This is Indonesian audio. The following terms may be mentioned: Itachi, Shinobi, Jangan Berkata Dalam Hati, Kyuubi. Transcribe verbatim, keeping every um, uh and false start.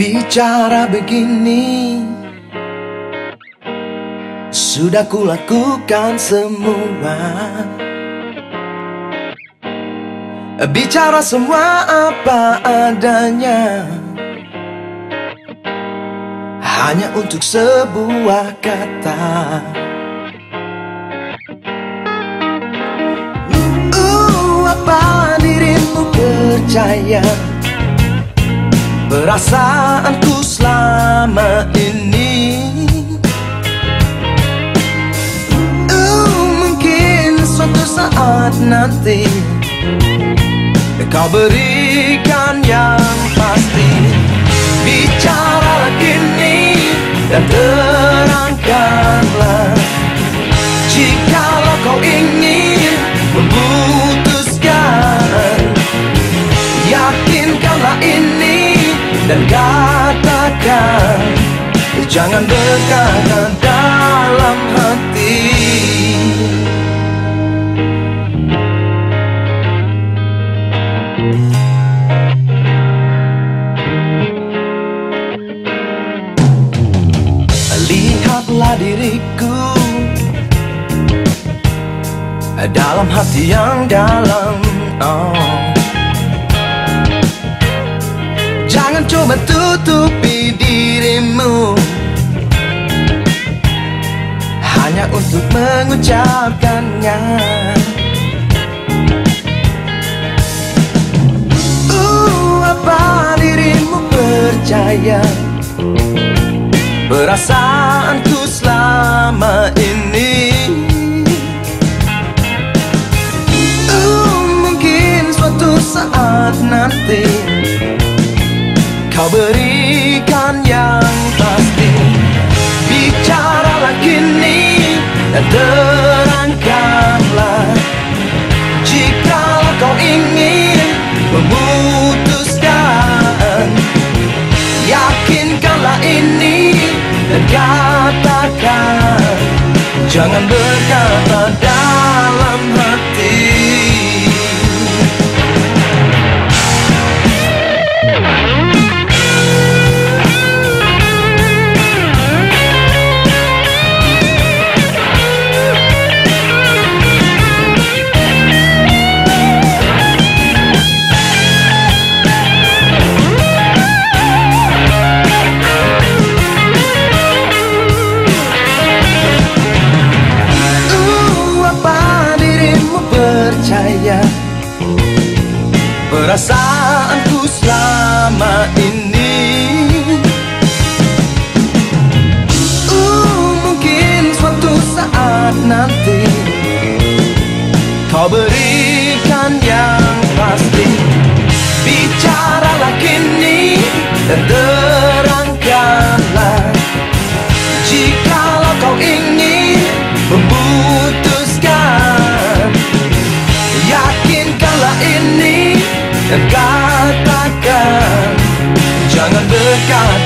bicara begini. Sudah kulakukan semua, bicara semua apa adanya, hanya untuk sebuah kata. Uh, apa dirimu percaya perasaanku selama ini? Uh, mungkin suatu saat nanti kau berikan yang pasti. Bicaralah kini dan terangkanlah, jikalau kau ingin memutuskan. Yakinkanlah ini dan katakan, jangan berkata dalam hati. Lihatlah diriku dalam hati yang dalam, oh. Jangan coba tutupi dirimu hanya untuk mengucapkannya. Apa dirimu percaya perasaanku selama ini? Uh, mungkin suatu saat nanti kau berikan yang pasti. Bicaralah kini dan terangkanlah, jikalau kau ingin memutuskan. Yakinkanlah ini dan katakan, jangan berkata dalam hati. Perasaanku selama ini. Uh, mungkin suatu saat nanti kau berikan yang pasti. Bicaralah kini dan terangkanlah, jikalau kau ingin memutuskan. Yakinkanlah ini dan katakan, jangan berkata.